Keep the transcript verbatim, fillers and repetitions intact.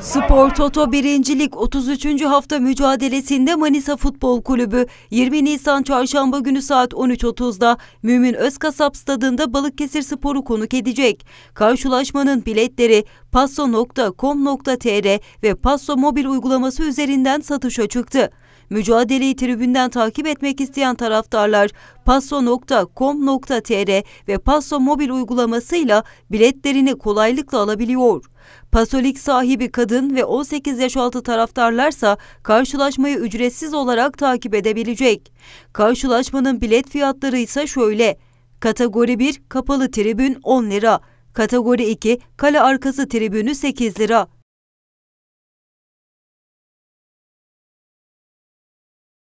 Spor Toto birincilik otuz üçüncü hafta mücadelesinde Manisa Futbol Kulübü yirmi Nisan Çarşamba günü saat on üç otuzda Mümin Özkasap Stadı'nda Balıkesirspor'u konuk edecek. Karşılaşmanın biletleri passo nokta com nokta tr ve Passo mobil uygulaması üzerinden satışa çıktı. Mücadeleyi tribünden takip etmek isteyen taraftarlar passo nokta com nokta tr ve Passo mobil uygulamasıyla biletlerini kolaylıkla alabiliyor. Passolig sahibi kadın ve on sekiz yaş altı taraftarlarsa karşılaşmayı ücretsiz olarak takip edebilecek. Karşılaşmanın bilet fiyatları ise şöyle: kategori bir kapalı tribün on lira, kategori iki kale arkası tribünü sekiz lira.